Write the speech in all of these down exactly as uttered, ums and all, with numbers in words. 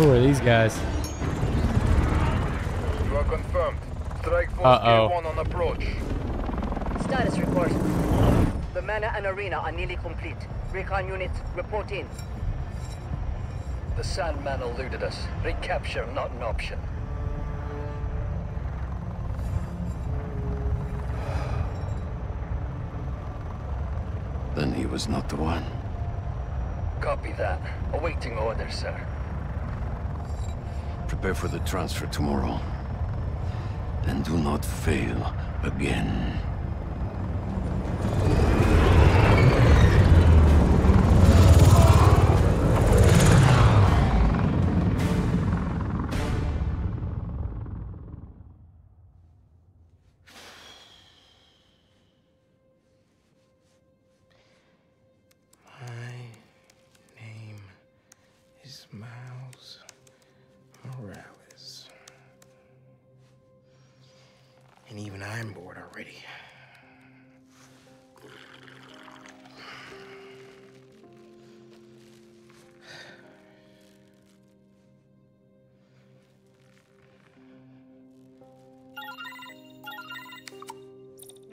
Who are these guys? You are confirmed. Strike force K one on approach. Status report. The manor and arena are nearly complete. Recon units, report in. The Sandman eluded us. Recapture not an option. Then he was not the one. Copy that. Awaiting orders, sir. Prepare for the transfer tomorrow. And do not fail again.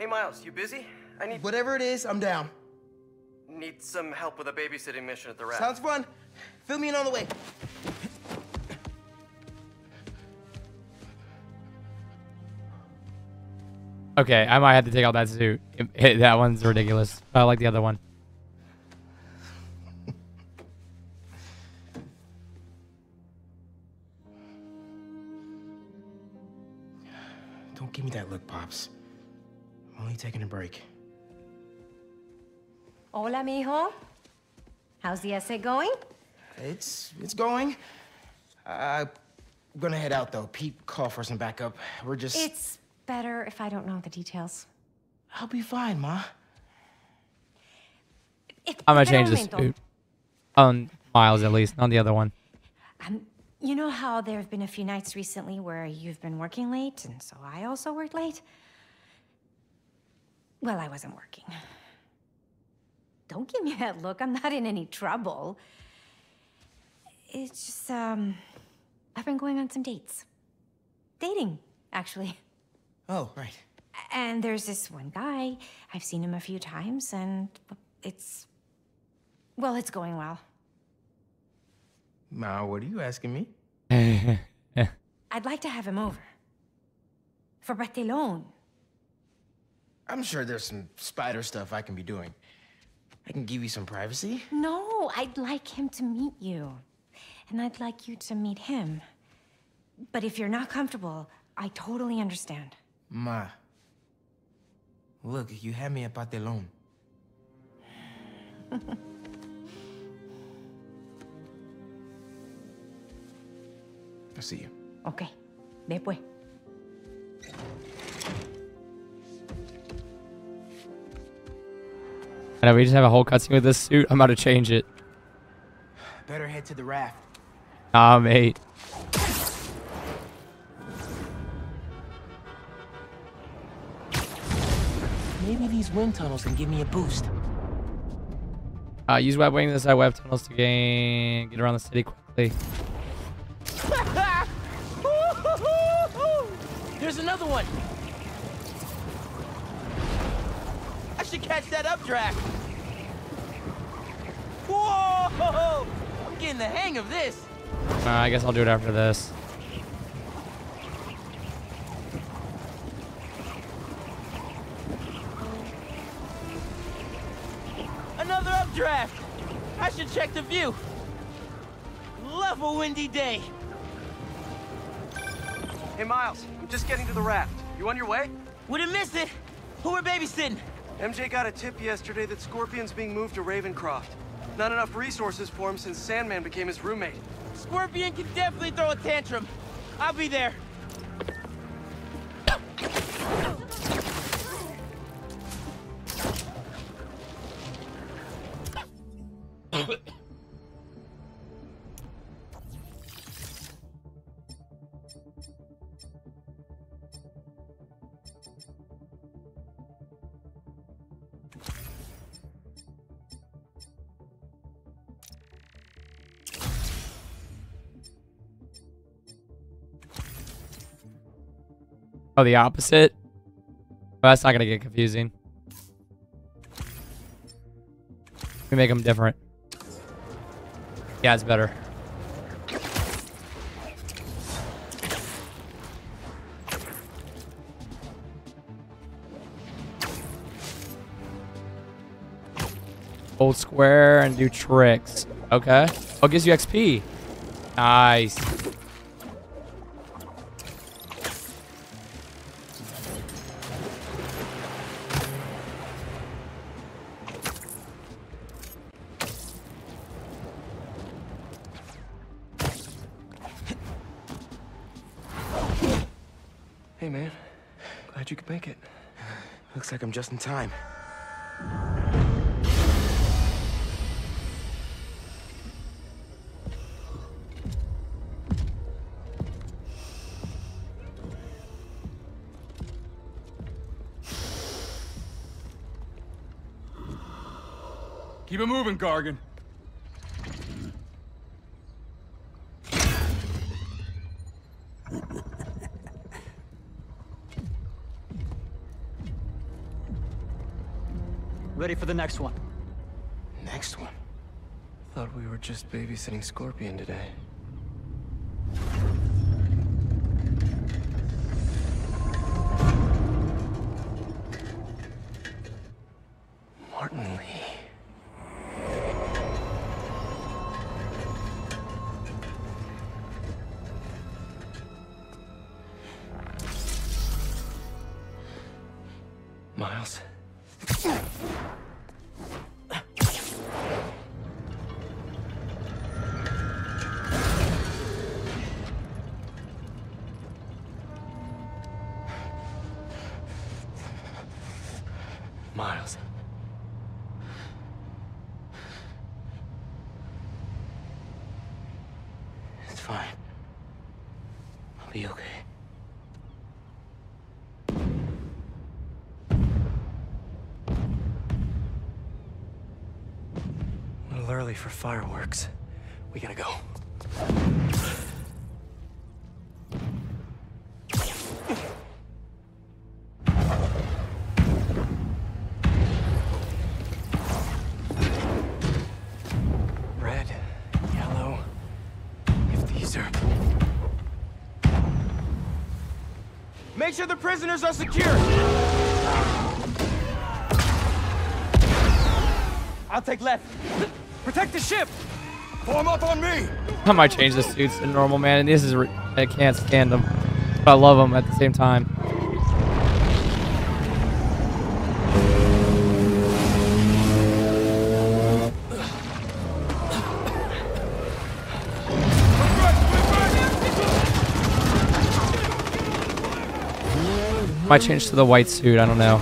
Miles, you busy? I need... Whatever it is, I'm down. Need some help with a babysitting mission at the raft. Sounds fun. Fill me in on the way. Okay, I might have to take out that suit. That one's ridiculous. I like the other one. Don't give me that look, Pops. Only taking a break. Hola, mijo. How's the essay going? It's it's going. Uh, I'm gonna head out though. Pete, call for some backup. We're just. It's better if I don't know the details. I'll be fine, Ma. It, I'm gonna change this food. On Miles, at least, not the other one. Um, you know how there have been a few nights recently where you've been working late, and so I also worked late. Well, I wasn't working. Don't give me that look. I'm not in any trouble. It's just, um... I've been going on some dates. Dating, actually. Oh, right. And there's this one guy. I've seen him a few times, and it's... Well, it's going well. Now, what are you asking me? I'd like to have him over. For Bartelone. I'm sure there's some spider stuff I can be doing. I can give you some privacy. No, I'd like him to meet you. And I'd like you to meet him. But if you're not comfortable, I totally understand. Ma. Look, you had me at Patelón. I'll see you. Okay. Después. I know, we just have a whole cutscene with this suit. I'm about to change it. Better head to the raft. Nah, mate. Maybe these wind tunnels can give me a boost. Uh, use web wing to side web tunnels to gain... Get around the city quickly. There's another one! Should catch that updraft. Whoa! I'm getting the hang of this. Uh, I guess I'll do it after this. Another updraft. I should check the view. Love a windy day. Hey, Miles. I'm just getting to the raft. You on your way? Wouldn't miss it. Who were babysitting? M J got a tip yesterday that Scorpion's being moved to Ravencroft. Not enough resources for him since Sandman became his roommate. Scorpion can definitely throw a tantrum. I'll be there. Oh, the opposite? Well, that's not gonna get confusing. We make them different. Yeah, it's better. Hold square and do tricks. Okay. Oh, it gives you X P. Nice. Hey, man. Glad you could make it. Looks like I'm just in time. Keep it moving, Gargan. Ready for the next one. Next one? Thought we were just babysitting Scorpion today. Martin Lee. Miles. Miles. It's fine. I'll be okay. Early for fireworks. We gotta go. Red, yellow, if these are... Make sure the prisoners are secure! I'll take left. Protect the ship! Form up on me! I might change the suits to normal, man. And this is... I can't stand them. But I love them at the same time. Might change to the white suit. I don't know.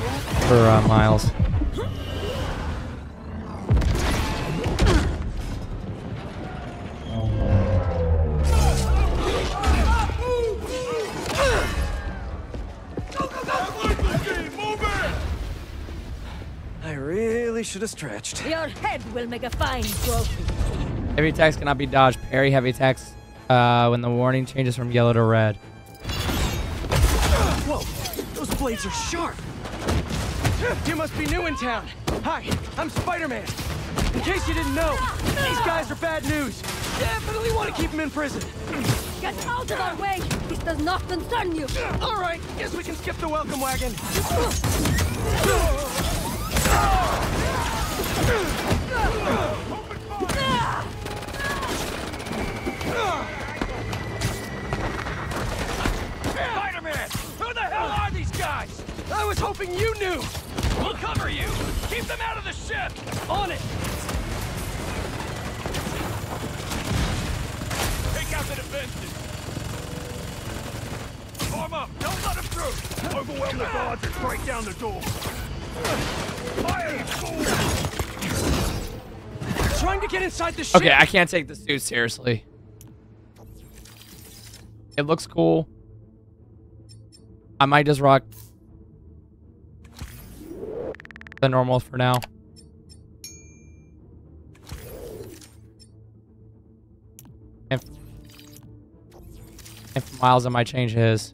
For uh, Miles. Stretched. Your head will make a fine trophy. Heavy attacks cannot be dodged. Parry heavy attacks uh, when the warning changes from yellow to red. Whoa, those blades are sharp. You must be new in town. Hi, I'm Spider-Man. In case you didn't know, these guys are bad news. Definitely want to keep them in prison. Get out of our way. This does not concern you. All right, guess we can skip the welcome wagon. Spider-Man! Who the hell are these guys? I was hoping you knew! We'll cover you! Keep them out of the ship! On it! Take out the defenses! Form up! Don't let them through! Overwhelm the guards and break down the door! Trying to get inside the ship. Okay, I can't take the suit seriously. It looks cool. I might just rock the normal for now. And for Miles, I might change his.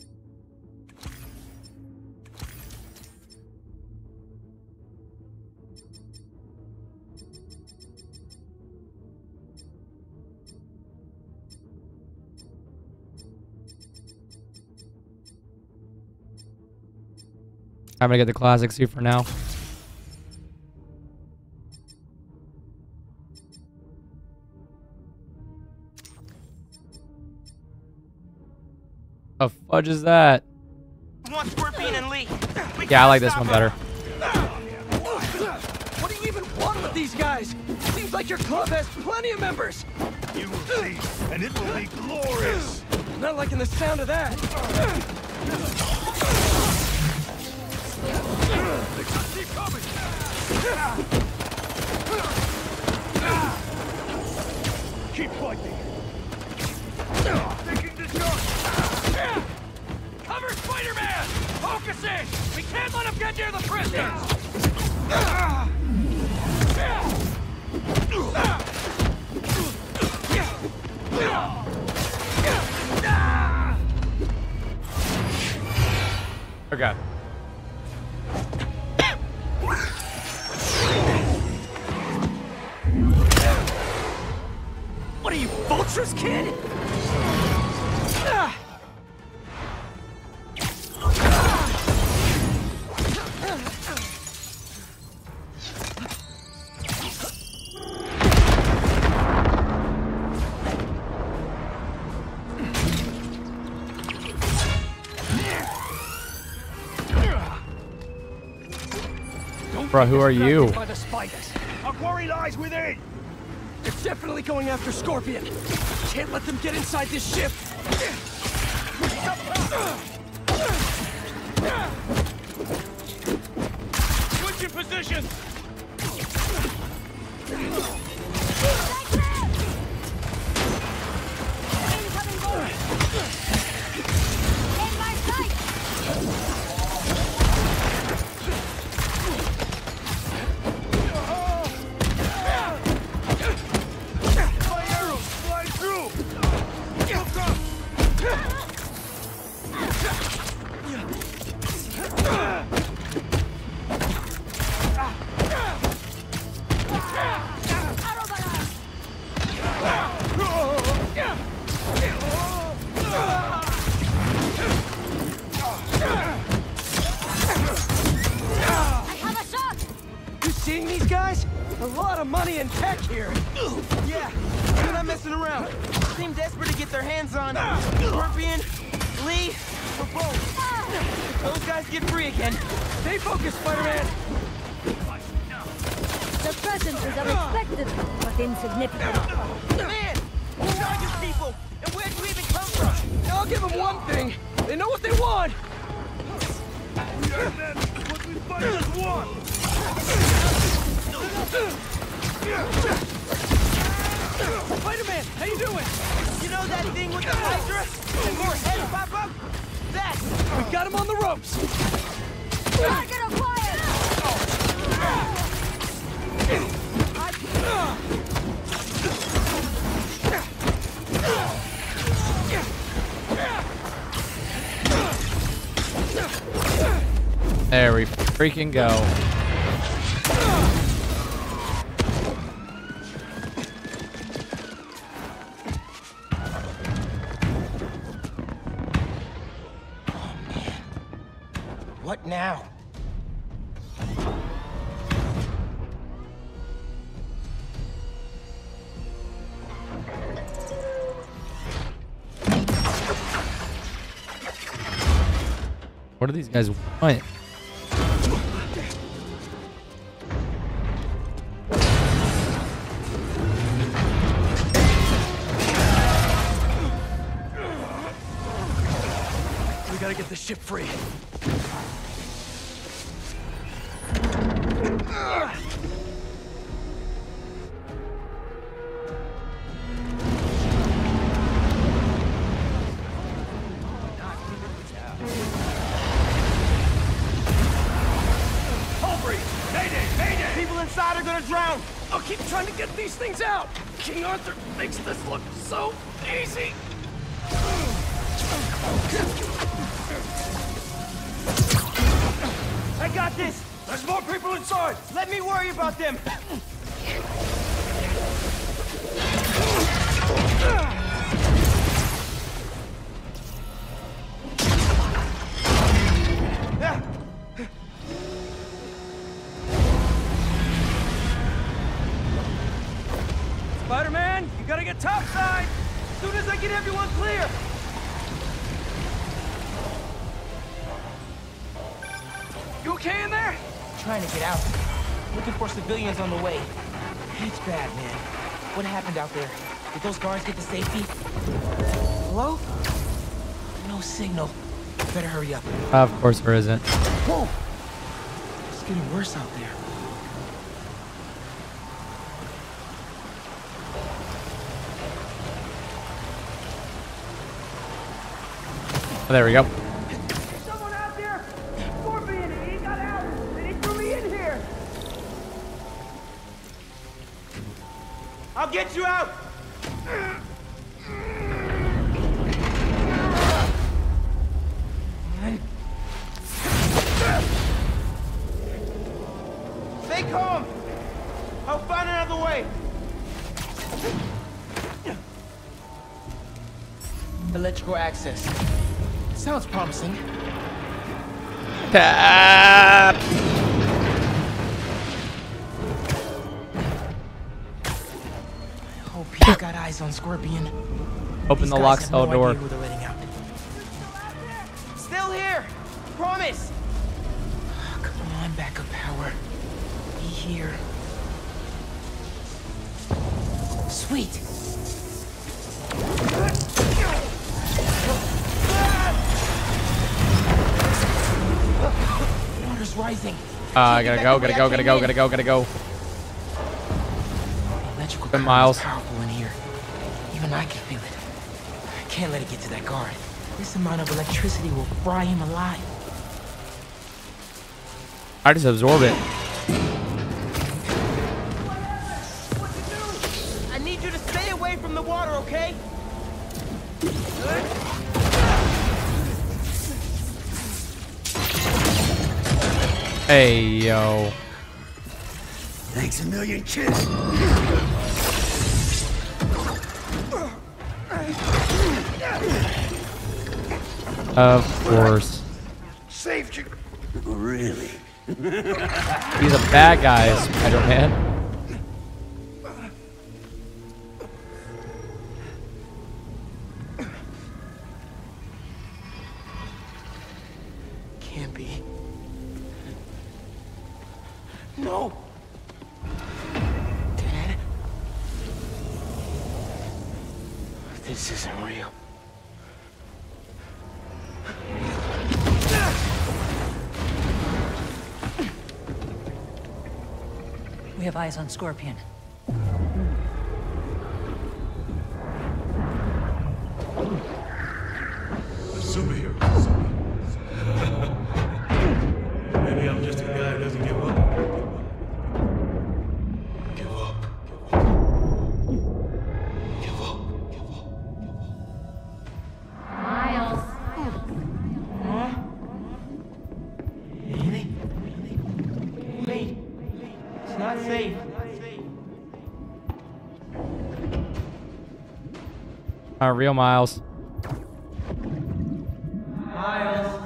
I'm gonna get the classic suit for now. What the fudge is that? We want Scorpion and Lee. We yeah, I like this one better. What do you even want with these guys? Seems like your club has plenty of members. You will see, and it will be glorious. Not liking the sound of that. They can't keep coming. Keep fighting. Taking the shot. Cover Spider-Man! Focus in! We can't let him get near the prisoners! Okay. What are you, vultures, kid? Bro, who are you? By the spiders. Our quarry lies within. It's definitely going after Scorpion. Can't let them get inside this ship. Switch your position. There we freaking go. Oh, man. What now? What do these guys want? Free. People inside are gonna drown. I'll keep trying to get these things out. King Arthur makes this look so easy. I got this! There's more people inside! Let me worry about them! You okay in there? Trying to get out. Looking for civilians on the way. It's bad, man. What happened out there? Did those guards get to safety? Hello? No signal. Better hurry up. Uh, of course there isn't. Whoa! It's getting worse out there. Oh, there we go. Someone out there! Scorpion, he got out! And he threw me in here! I'll get you out! Stay calm! I'll find another way! Electrical access. Sounds promising. Tap. I hope you got eyes on Scorpion. Open the lock cell door. Still here. Promise. Oh, come on, backup power. Be here. Sweet. Rising. Uh, I gotta go, gotta go, gotta go, gotta go, gotta go. Electrical current miles. Is powerful in here. Even I can feel it. I can't let it get to that guard. This amount of electricity will fry him alive. I just absorb it. I need you to stay away from the water, okay? Good. Hey, yo. Thanks a million kids. Of course. Saved you. Really? He's a bad guy, Spider-Man. Can't be. No! Dad? This isn't real. We have eyes on Scorpion. Uh, real Miles. Miles.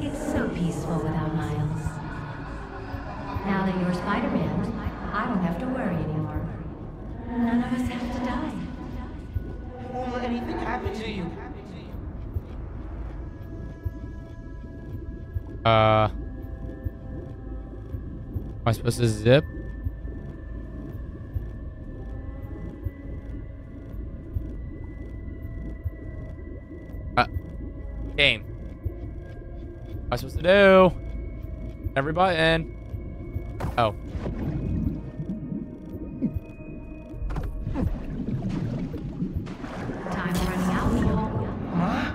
It's so peaceful without Miles. Now that you're Spider-Man, I don't have to worry anymore. None of us have to die. Won't let anything happen to you. Uh... Am I supposed to zip? Uh, game. What am I supposed to do? Every button. Oh. Time running out. Huh?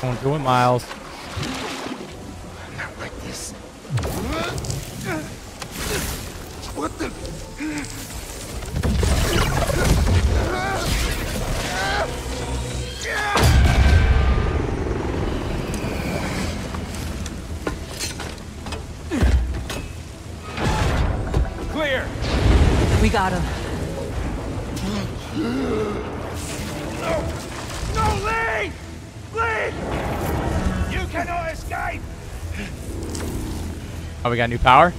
Going to do it, Miles. Not like this. What the? Clear. We got him. No, no, Lee! Lee! You cannot escape. Oh, we got new power.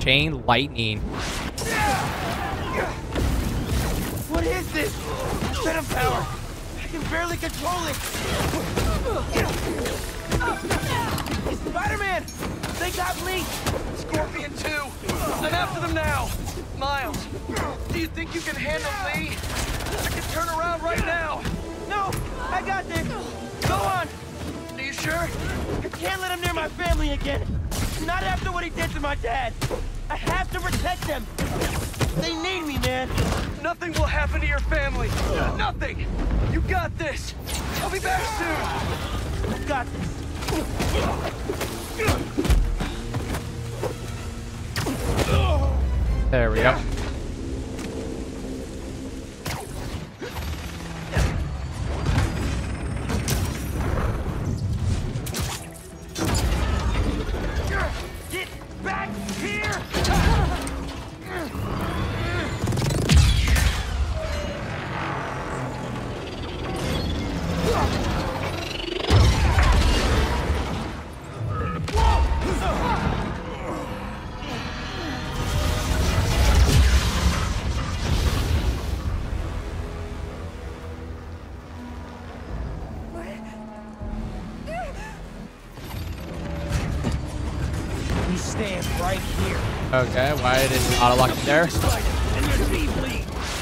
Chain lightning. What is this? Venom power. I can barely control it. Spider-Man! They got me! Scorpion two! I'm after them now! Miles, do you think you can handle me? I can turn around right now! No! I got this! Go on! Are you sure? I can't let him near my family again! Not after what he did to my dad! I have to protect them! They need me, man! Nothing will happen to your family! Nothing! You got this! I'll be back soon! I got this! There we go. Okay, why did it auto-lock it there?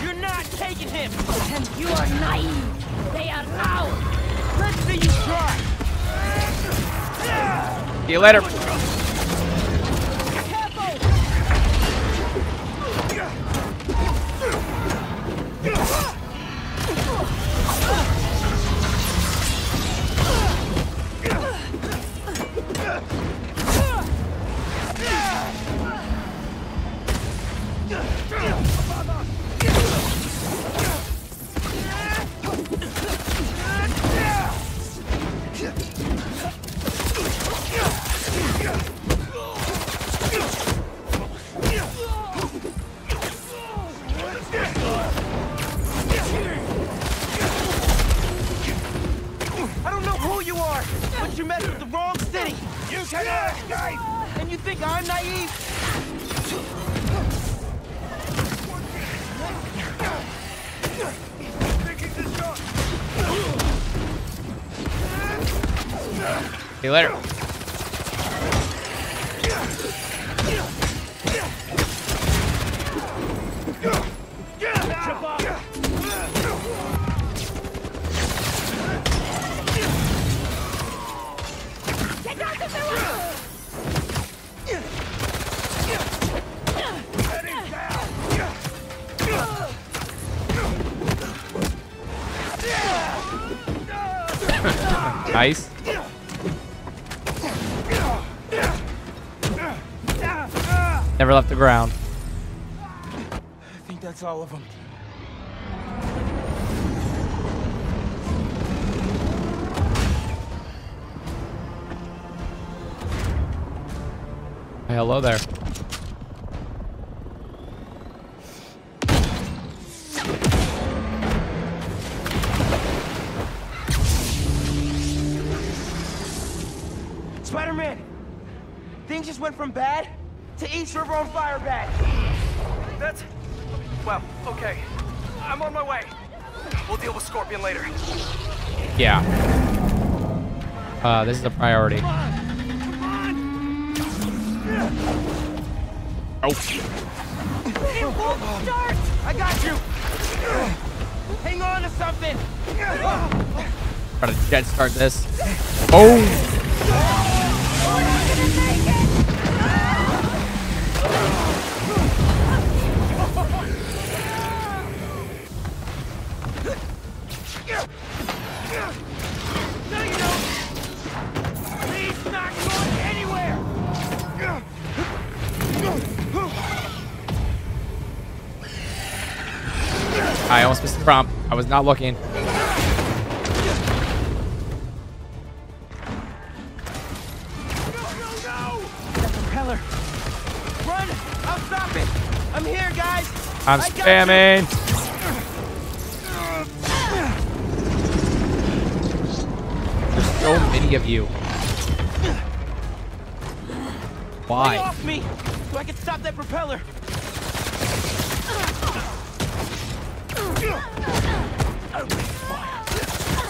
You're not taking him! And you are naive! They are ours! Let's see you try! See you later! See you later. Nice. Never left the ground. I think that's all of them. Hey, hello there. Spider-Man! Things just went from bad to East River on fire back. That's... Well, okay. I'm on my way. We'll deal with Scorpion later. Yeah. Uh, this is a priority. Come on. Come on. Oh. It won't start. I got you. Hang on to something. Try to jet start this. Oh. Yeah! I almost missed the prompt. I was not looking. I'm spamming. There's so many of you. Why? Get off me, so I can stop that propeller. I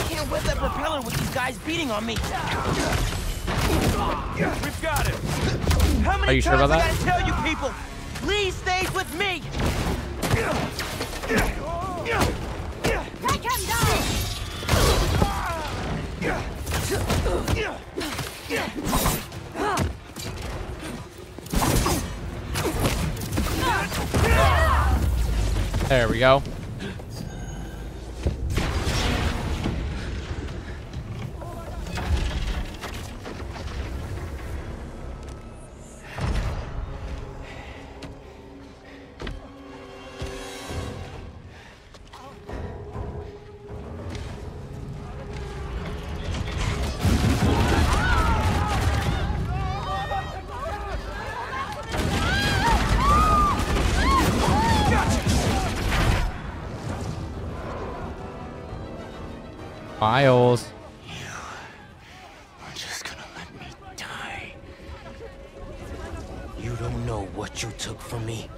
can't wet that propeller with these guys beating on me. We've got it. How many Are you times sure about that? I gotta tell you people, Lee stays with me. Break him down. There we go. Miles. You are just gonna let me die. You don't know what you took from me.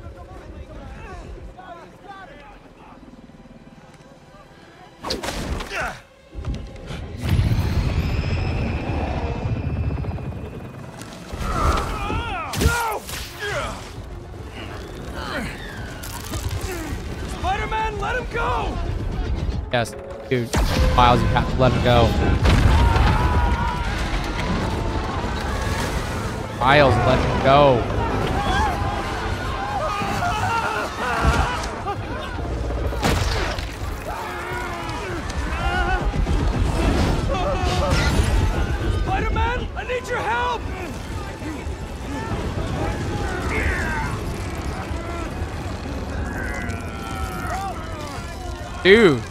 Spider-Man, let him go! Yes. Dude, Miles, you have to let him go. Miles, let him go. Spider-Man, I need your help! Dude.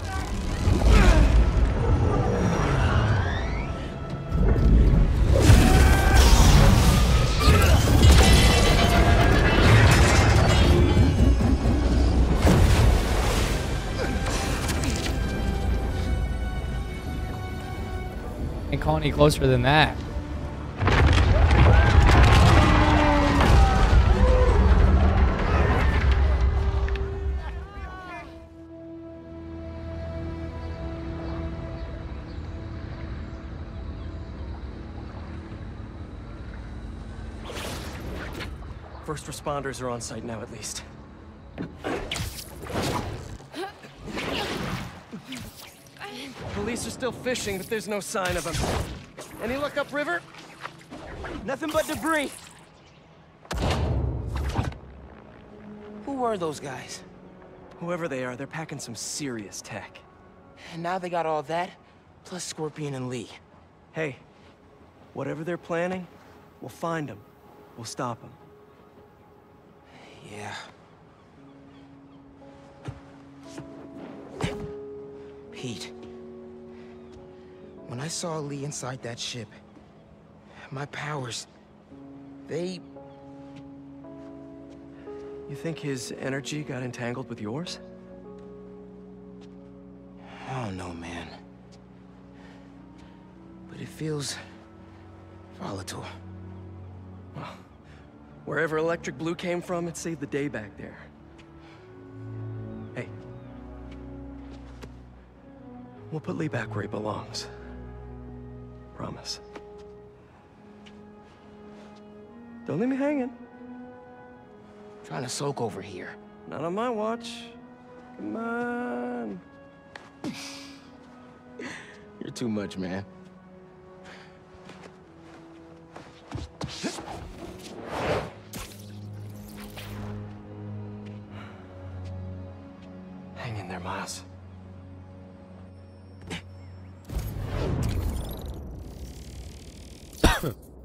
Any closer than that. First responders are on site now, at least. Police are still fishing, but there's no sign of them. Any luck upriver? Nothing but debris. Who are those guys? Whoever they are, they're packing some serious tech. And now they got all that, plus Scorpion and Lee. Hey, whatever they're planning, we'll find them. We'll stop them. Yeah. Pete. When I saw Lee inside that ship, my powers, they... You think his energy got entangled with yours? I don't know, man. But it feels volatile. Well, wherever electric blue came from, it saved the day back there. Hey. We'll put Lee back where he belongs. Promise. Don't leave me hanging. I'm trying to soak over here. Not on my watch. Come on. You're too much, man. Hang in there, Miles.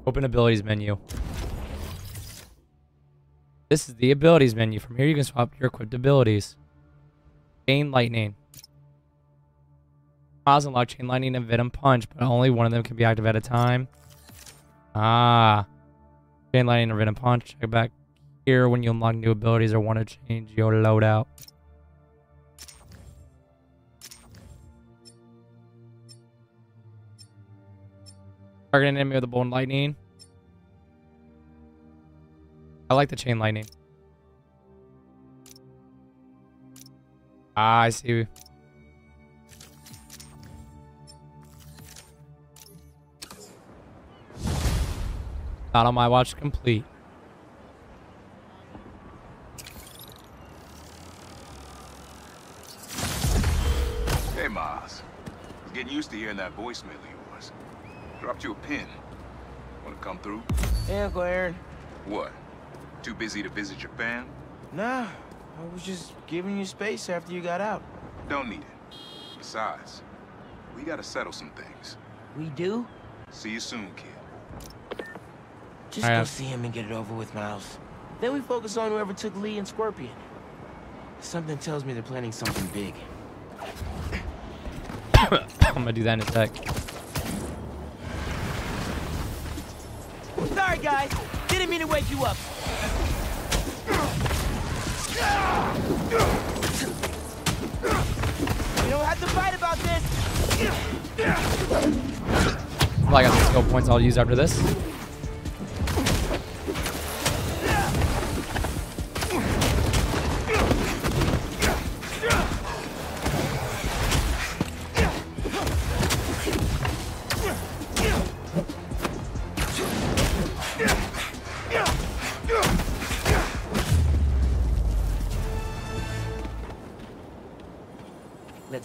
Open abilities menu. This is the abilities menu. From here you can swap your equipped abilities. Chain lightning. Pause and lock chain lightning and venom punch, but only one of them can be active at a time. Ah. Chain lightning and venom punch. Check back here when you unlock new abilities or want to change your loadout. Target an enemy with a bolt of lightning. I like the chain lightning. Ah, I see. Not on my watch. Complete. Hey, Miles. I was getting used to hearing that voicemail of yours. Dropped you a pin. Want to come through? Hey, Uncle Aaron. What? Too busy to visit your fam? Nah, I was just giving you space after you got out. Don't need it. Besides, we gotta settle some things. We do? See you soon, kid. Just go see him and get it over with, Miles. Then we focus on whoever took Lee and Scorpion. Something tells me they're planning something big. I'm gonna do that in a sec. Sorry, guys. Didn't mean to wake you up. You don't have to fight about this. Well, I got some skill points I'll use after this.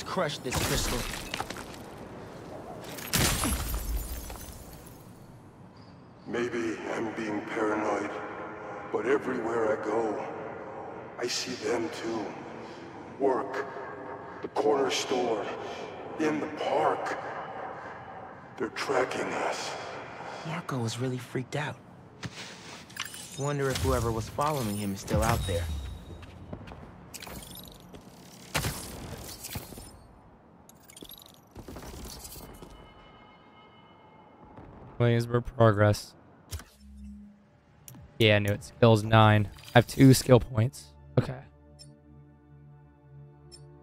Crush this crystal. Maybe I'm being paranoid, but everywhere I go, I see them too. Work, the corner store, in the park. They're tracking us. Marco was really freaked out. Wonder if whoever was following him is still out there. Williamsburg progress. Yeah, I knew it. Skills nine. I have two skill points. Okay.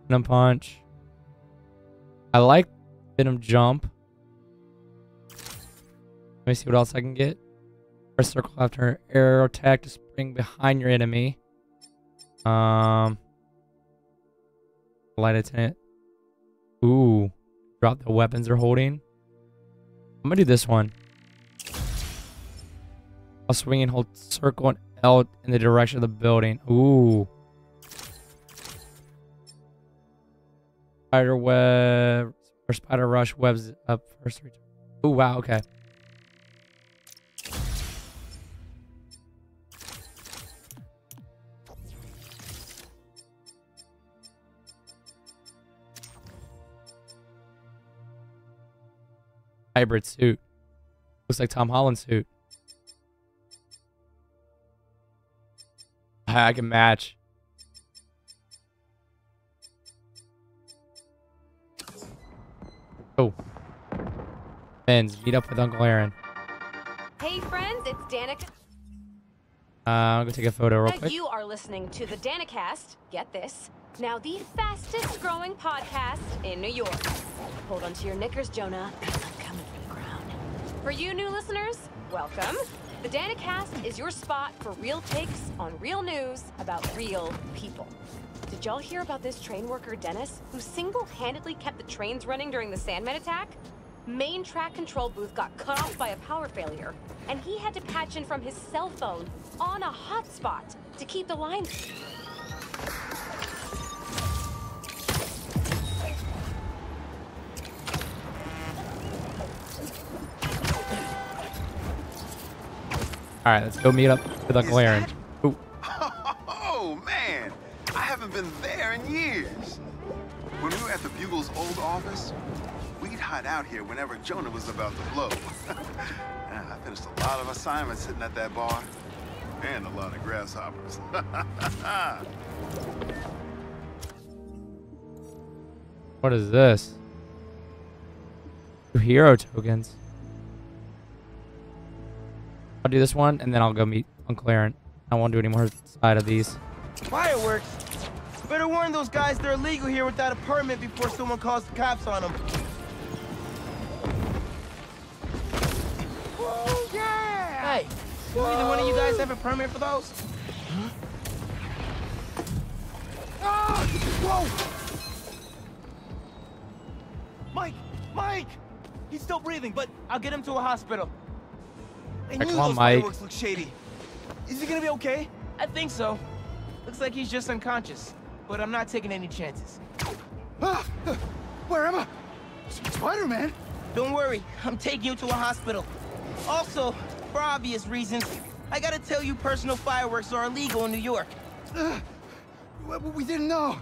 Venom punch. I like venom jump. Let me see what else I can get. Press circle after arrow attack to spring behind your enemy. Um. Light attendant. Ooh. Drop the weapons they're holding. I'm gonna do this one. I'll swing and hold circle and L in the direction of the building. Ooh. Spider web or spider rush webs up first. Ooh, wow, okay. Hybrid suit. Looks like Tom Holland's suit. I can match. Oh. Friends, meet up with Uncle Aaron. Hey friends, it's DanaCast. Uh, I'm gonna take a photo real quick. You are listening to the DanaCast. Get this. Now the fastest growing podcast in New York. Hold on to your knickers, Jonah. For you new listeners, welcome. The DanaCast is your spot for real takes on real news about real people. Did y'all hear about this train worker, Dennis, who single-handedly kept the trains running during the Sandman attack? Main track control booth got cut off by a power failure, and he had to patch in from his cell phone on a hotspot to keep the line. All right, let's go meet up with Uncle Aaron. Ooh. Oh, man. I haven't been there in years. When we were at the Bugle's old office, we'd hide out here whenever Jonah was about to blow. I finished a lot of assignments sitting at that bar. And a lot of grasshoppers. What is this? Two hero tokens. I'll do this one, and then I'll go meet Uncle Aaron. I won't do any more side of these. Fireworks? Better warn those guys they're illegal here without a permit before someone calls the cops on them. Whoa, yeah! Hey, do either one of you guys have a permit for those? Huh? Ah! Whoa! Mike! Mike! He's still breathing, but I'll get him to a hospital. I knew those fireworks look shady. Is he gonna be okay? I think so. Looks like he's just unconscious, but I'm not taking any chances. Ah, where am I? Spider-Man? Don't worry, I'm taking you to a hospital. Also, for obvious reasons, I gotta tell you personal fireworks are illegal in New York. Uh, we didn't know.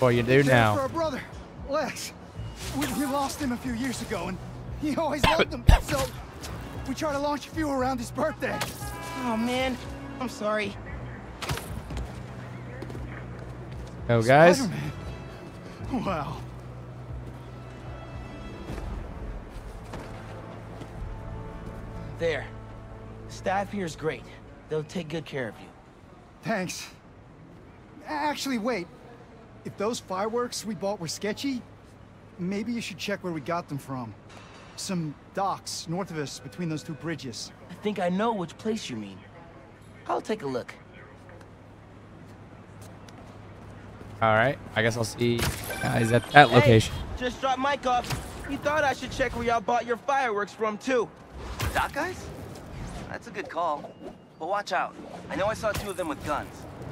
Well, you do now. For our brother, Lex. We, we lost him a few years ago, and he always loved them, so we try to launch a few around his birthday. Oh, man. I'm sorry. Oh, guys. Spider-Man. Wow. There. Staff here is great. They'll take good care of you. Thanks. Actually, wait. If those fireworks we bought were sketchy, maybe you should check where we got them from. Some docks north of us between those two bridges. I think I know which place you mean. I'll take a look. All right, I guess I'll see guys at that location. Hey, just dropped Mike off. He thought I should check where y'all bought your fireworks from, too. Doc guys? That's a good call. But watch out. I know I saw two of them with guns.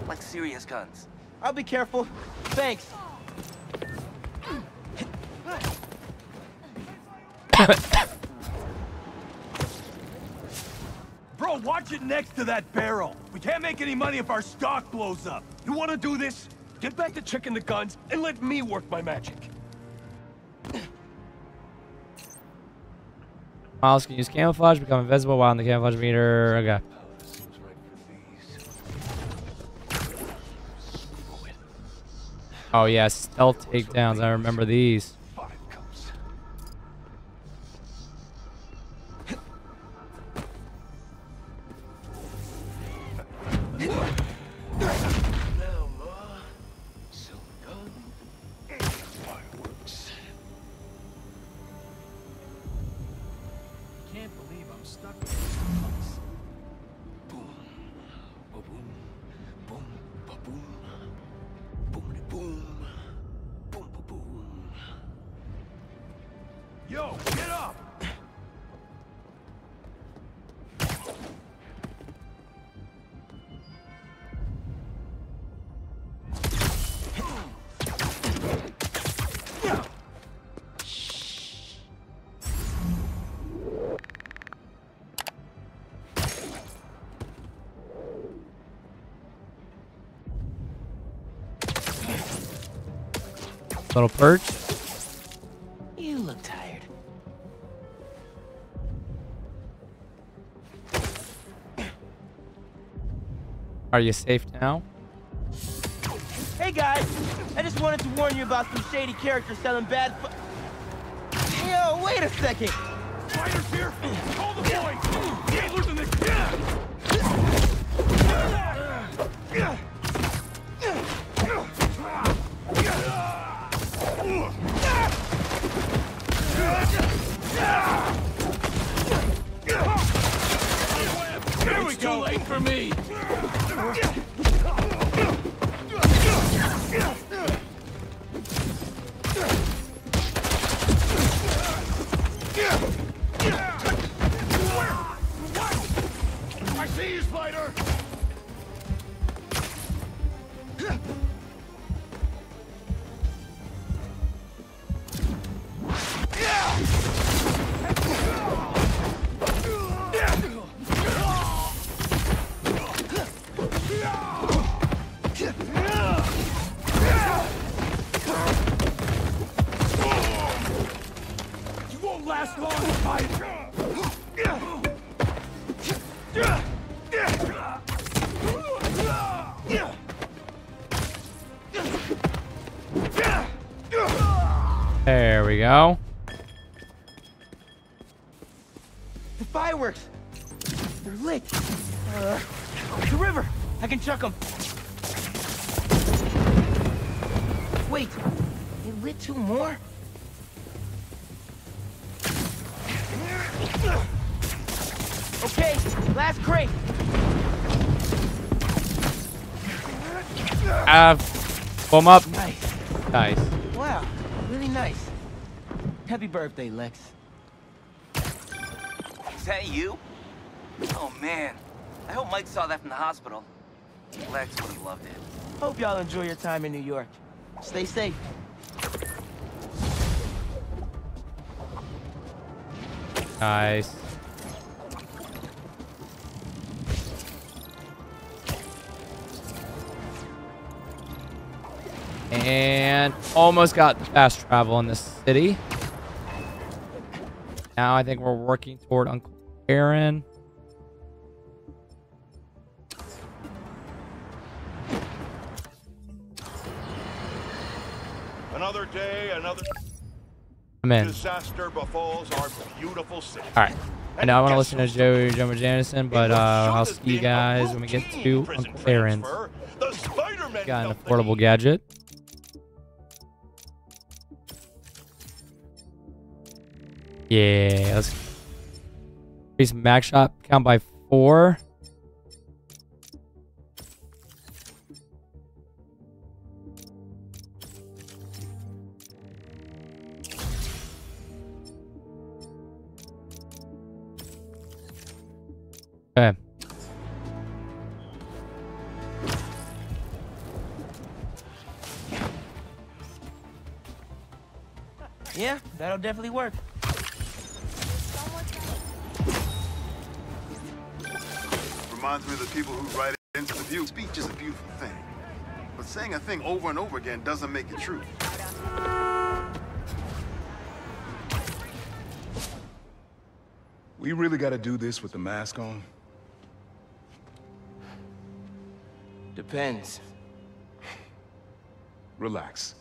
Like serious guns. I'll be careful. Thanks. Bro, watch it next to that barrel. We can't make any money if our stock blows up. You want to do this? Get back to checking the guns, and let me work my magic. Miles can use camouflage, become invisible while in the camouflage meter. Okay. Oh, yeah, stealth takedowns. I remember these. Little perch. You look tired. Are you safe now? Hey guys, I just wanted to warn you about some shady characters selling bad. Fu Yo, wait a second. Fighters here. Call the boys. We ain't losing this. Yeah. For me. I see you, Spider. Yeah. There we go. The fireworks! They're lit! Uh, the river! I can chuck them! Wait! They lit two more? Okay, last crate! Uh, foam up. Nice. Nice. Wow, really nice. Happy birthday, Lex. Is that you? Oh, man. I hope Mike saw that from the hospital. Lex would have loved it. Hope y'all enjoy your time in New York. Stay safe. Nice. And almost got fast travel in this city. Now I think we're working toward Uncle Aaron. Another day, another I'm in. Disaster befalls our beautiful city. All right. I know I want to listen to Joe Joe Jamison, but uh, I'll see you guys when we get to Uncle Aaron's. Got an affordable gadget. Yeah, let's increase max shot count by four. Okay. Yeah, that'll definitely work. Reminds me of the people who write into the view. Speech is a beautiful thing, but saying a thing over and over again doesn't make it true. We really got to do this with the mask on? Depends. Relax.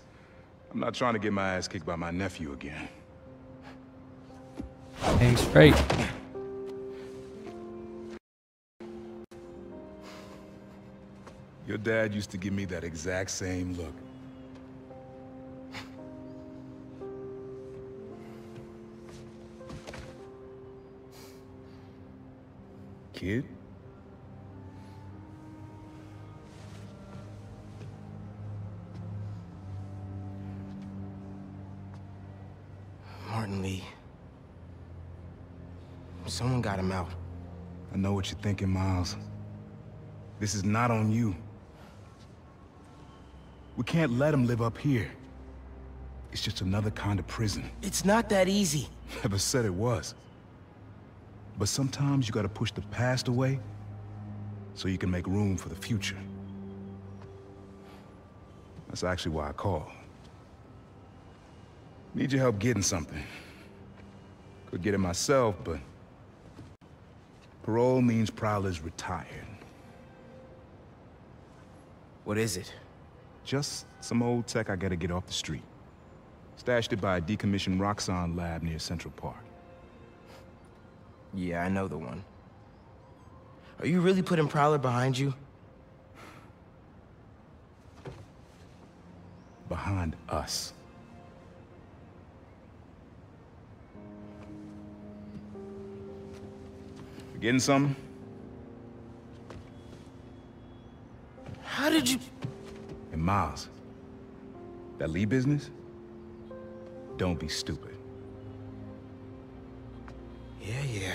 I'm not trying to get my ass kicked by my nephew again. Hang straight. Your dad used to give me that exact same look. Kid? Martin Lee. Someone got him out. I know what you're thinking, Miles. This is not on you. We can't let him live up here. It's just another kind of prison. It's not that easy. Never said it was. But sometimes you gotta push the past away so you can make room for the future. That's actually why I called. Need your help getting something. Could get it myself, but parole means Prowler's retired. What is it? Just some old tech I gotta get off the street. Stashed it by a decommissioned Roxxon lab near Central Park. Yeah, I know the one. Are you really putting Prowler behind you? Behind us. You getting something? How did you... And Miles, that Lee business? Don't be stupid. Yeah, yeah.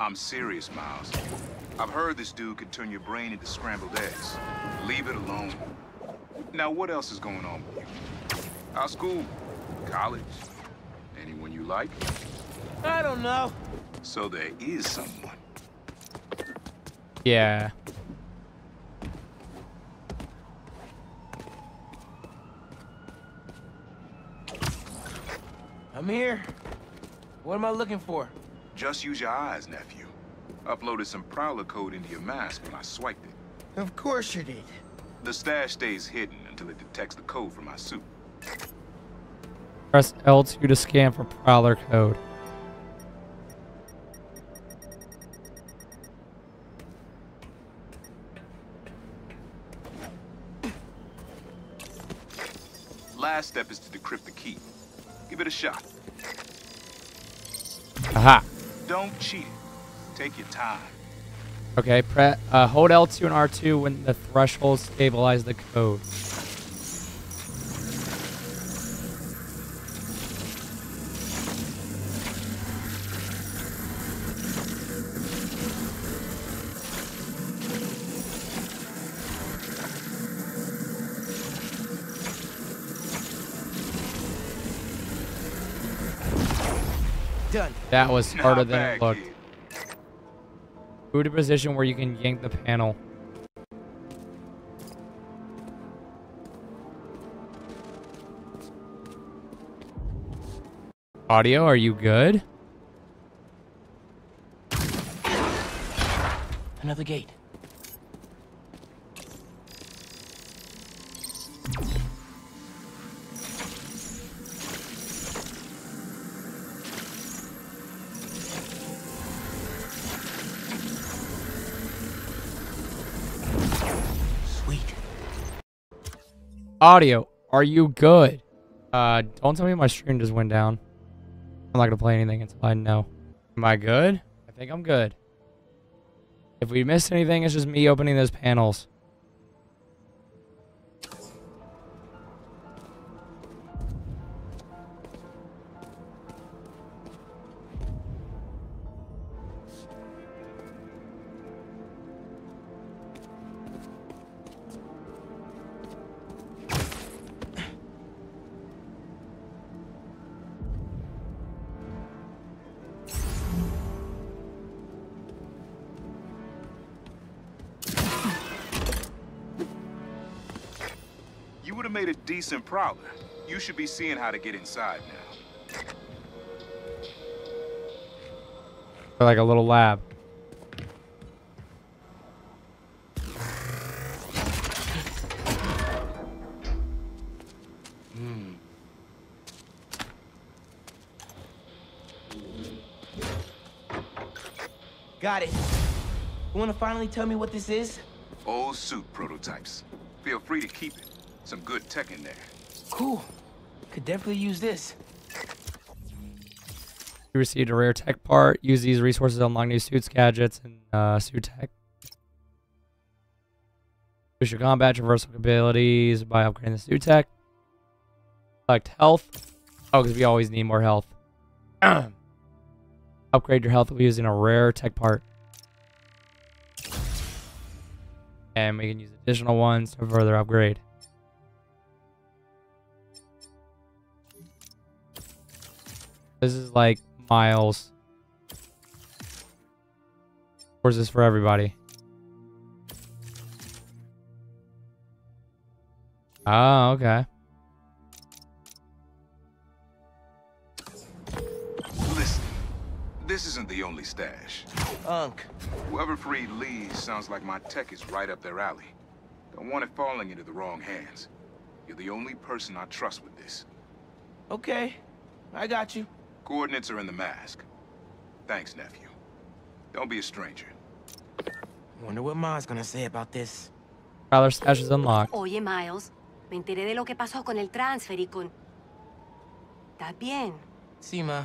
I'm serious, Miles. I've heard this dude could turn your brain into scrambled eggs. Leave it alone. Now, what else is going on with you? Our school, college, anyone you like? I don't know. So there is someone. Yeah. I'm here. What am I looking for? Just use your eyes, nephew. Uploaded some Prowler code into your mask when I swiped it. Of course you did. The stash stays hidden until it detects the code from my suit. Press L two to scan for Prowler code. Last step is to decrypt the key. Give it a shot. Aha. Don't cheat. Take your time. Okay, pre uh, hold L two and R two when the threshold stabilize the code. Done. That was harder than it looked. Move to a position where you can yank the panel. Audio, are you good? Another gate. Audio, are you good? Uh, don't tell me my stream just went down. I'm not gonna play anything until I know. Am I good? I think I'm good. If we missed anything, it's just me opening those panels. Decent Prowler. You should be seeing how to get inside now. Like a little lab. Mm. Got it. You want to finally tell me what this is? Old suit prototypes. Feel free to keep it. Some good tech in there. Cool. Could definitely use this. You received a rare tech part. Use these resources to unlock new suits, gadgets, and uh, suit tech. Boost your combat traversal abilities by upgrading the suit tech. Select health. Oh, because we always need more health. Upgrade your health by using a rare tech part. And we can use additional ones to further upgrade. This is like Miles. Or is this for everybody? Oh, okay. Listen, this isn't the only stash. Unk. Whoever freed Lee sounds like my tech is right up their alley. Don't want it falling into the wrong hands. You're the only person I trust with this. Okay, I got you. Coordinates are in the mask. Thanks, nephew. Don't be a stranger. Wonder what Ma's gonna say about this. Prowler stash is unlocked. Oye, Miles. Me enteré de lo que pasó con el transfer y con... ¿Está bien? Sí, ma.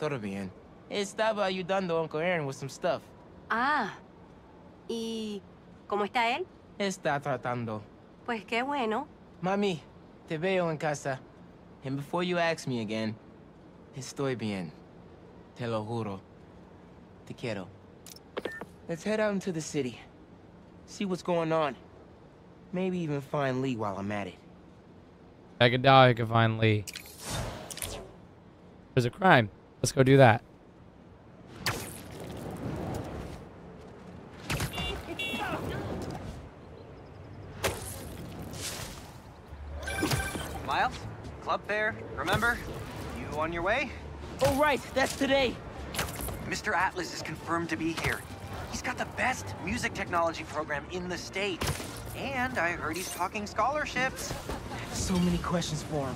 Todo bien. Estaba ayudando a Uncle Aaron with some stuff. Ah. ¿Y cómo está él? Está tratando. Pues qué bueno. Mami, te veo en casa. And before you ask me again... Estoy bien. Te lo juro. Te quiero. Let's head out into the city. See what's going on. Maybe even find Lee while I'm at it. I could die, I could find Lee. There's a crime. Let's go do that. Miles, club fair, remember? On your way? Oh, right, that's today. Mister Atlas is confirmed to be here. He's got the best music technology program in the state. And I heard he's talking scholarships. So many questions for him.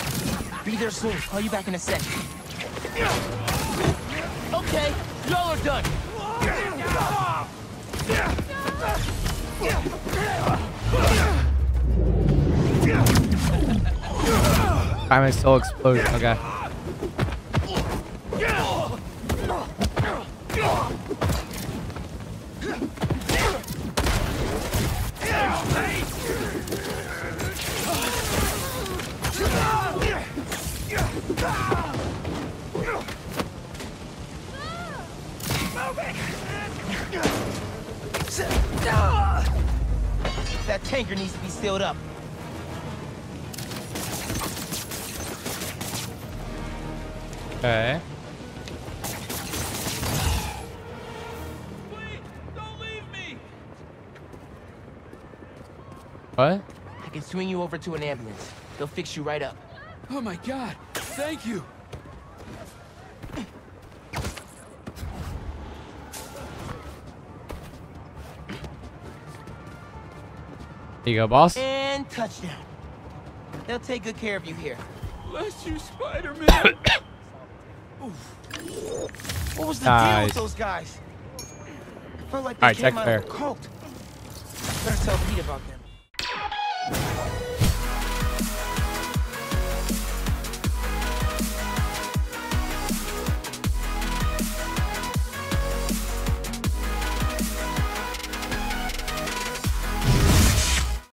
Be there soon. Call you back in a sec. Okay, y'all are done. I'm a soul explosion. Okay. That tanker needs to be sealed up. Okay. Please, don't leave me. What? I can swing you over to an ambulance. They'll fix you right up. Oh my God! Thank you. Here you go, boss. And touchdown. They'll take good care of you here. Bless you, Spider-Man. Oof. What was the nice. deal with those guys? Felt like they All right, came out fair. of a cult. Better tell Pete about them.